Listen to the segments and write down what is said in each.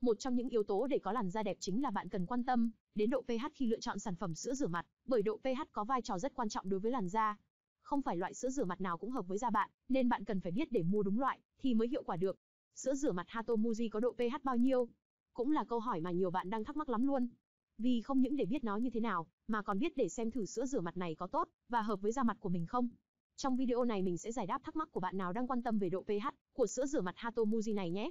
Một trong những yếu tố để có làn da đẹp chính là bạn cần quan tâm đến độ pH khi lựa chọn sản phẩm sữa rửa mặt, bởi độ pH có vai trò rất quan trọng đối với làn da. Không phải loại sữa rửa mặt nào cũng hợp với da bạn, nên bạn cần phải biết để mua đúng loại thì mới hiệu quả được. Sữa rửa mặt Hatomugi có độ pH bao nhiêu? Cũng là câu hỏi mà nhiều bạn đang thắc mắc lắm luôn. Vì không những để biết nó như thế nào, mà còn biết để xem thử sữa rửa mặt này có tốt và hợp với da mặt của mình không. Trong video này mình sẽ giải đáp thắc mắc của bạn nào đang quan tâm về độ pH của sữa rửa mặt Hatomugi này nhé.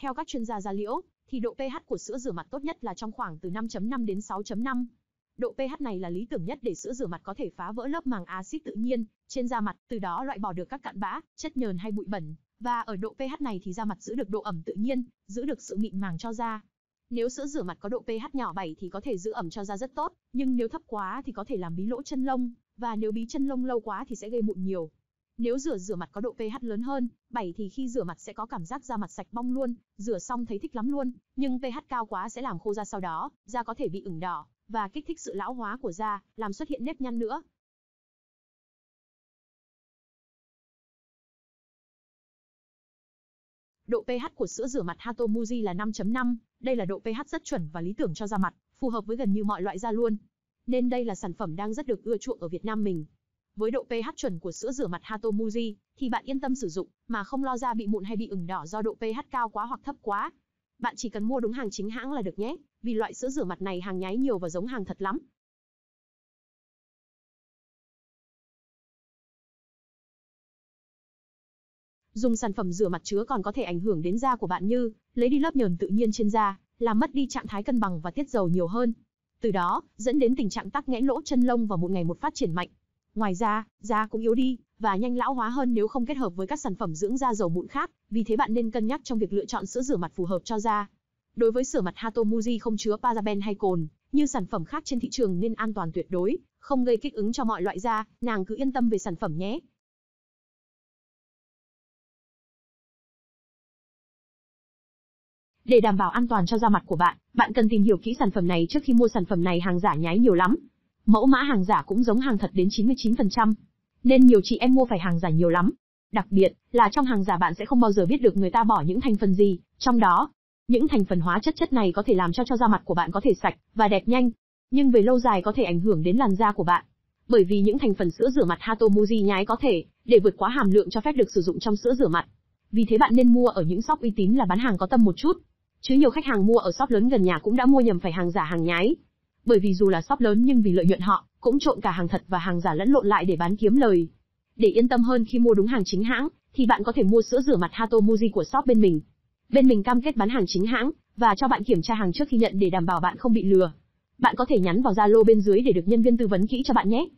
Theo các chuyên gia da liễu, thì độ pH của sữa rửa mặt tốt nhất là trong khoảng từ 5.5 đến 6.5. Độ pH này là lý tưởng nhất để sữa rửa mặt có thể phá vỡ lớp màng axit tự nhiên trên da mặt, từ đó loại bỏ được các cặn bã, chất nhờn hay bụi bẩn. Và ở độ pH này thì da mặt giữ được độ ẩm tự nhiên, giữ được sự mịn màng cho da. Nếu sữa rửa mặt có độ pH nhỏ 7 thì có thể giữ ẩm cho da rất tốt, nhưng nếu thấp quá thì có thể làm bí lỗ chân lông, và nếu bí chân lông lâu quá thì sẽ gây mụn nhiều. Nếu rửa mặt có độ pH lớn hơn 7 thì khi rửa mặt sẽ có cảm giác da mặt sạch bong luôn, rửa xong thấy thích lắm luôn, nhưng pH cao quá sẽ làm khô da, sau đó da có thể bị ửng đỏ và kích thích sự lão hóa của da, làm xuất hiện nếp nhăn nữa. Độ pH của sữa rửa mặt Hatomugi là 5.5, đây là độ pH rất chuẩn và lý tưởng cho da mặt, phù hợp với gần như mọi loại da luôn. Nên đây là sản phẩm đang rất được ưa chuộng ở Việt Nam mình. Với độ pH chuẩn của sữa rửa mặt Hatomugi thì bạn yên tâm sử dụng mà không lo da bị mụn hay bị ửng đỏ do độ pH cao quá hoặc thấp quá. Bạn chỉ cần mua đúng hàng chính hãng là được nhé, vì loại sữa rửa mặt này hàng nhái nhiều và giống hàng thật lắm. Dùng sản phẩm rửa mặt chứa còn có thể ảnh hưởng đến da của bạn, như lấy đi lớp nhờn tự nhiên trên da, làm mất đi trạng thái cân bằng và tiết dầu nhiều hơn. Từ đó, dẫn đến tình trạng tắc nghẽn lỗ chân lông và một ngày một phát triển mạnh. Ngoài ra, da cũng yếu đi và nhanh lão hóa hơn nếu không kết hợp với các sản phẩm dưỡng da dầu mụn khác, vì thế bạn nên cân nhắc trong việc lựa chọn sữa rửa mặt phù hợp cho da. Đối với sữa mặt Hatomugi không chứa paraben hay cồn như sản phẩm khác trên thị trường nên an toàn tuyệt đối, không gây kích ứng cho mọi loại da, nàng cứ yên tâm về sản phẩm nhé. Để đảm bảo an toàn cho da mặt của bạn, bạn cần tìm hiểu kỹ sản phẩm này trước khi mua sản phẩm này, hàng giả nhái nhiều lắm. Mẫu mã hàng giả cũng giống hàng thật đến 99%, nên nhiều chị em mua phải hàng giả nhiều lắm. Đặc biệt là trong hàng giả bạn sẽ không bao giờ biết được người ta bỏ những thành phần gì trong đó. Những thành phần hóa chất này có thể làm cho da mặt của bạn có thể sạch và đẹp nhanh, nhưng về lâu dài có thể ảnh hưởng đến làn da của bạn. Bởi vì những thành phần sữa rửa mặt Hatomugi nhái có thể để vượt quá hàm lượng cho phép được sử dụng trong sữa rửa mặt. Vì thế bạn nên mua ở những shop uy tín là bán hàng có tâm một chút. Chứ nhiều khách hàng mua ở shop lớn gần nhà cũng đã mua nhầm phải hàng giả hàng nhái. Bởi vì dù là shop lớn nhưng vì lợi nhuận họ cũng trộn cả hàng thật và hàng giả lẫn lộn lại để bán kiếm lời. Để yên tâm hơn khi mua đúng hàng chính hãng thì bạn có thể mua sữa rửa mặt Hatomugi của shop bên mình. Bên mình cam kết bán hàng chính hãng và cho bạn kiểm tra hàng trước khi nhận để đảm bảo bạn không bị lừa. Bạn có thể nhắn vào Zalo bên dưới để được nhân viên tư vấn kỹ cho bạn nhé.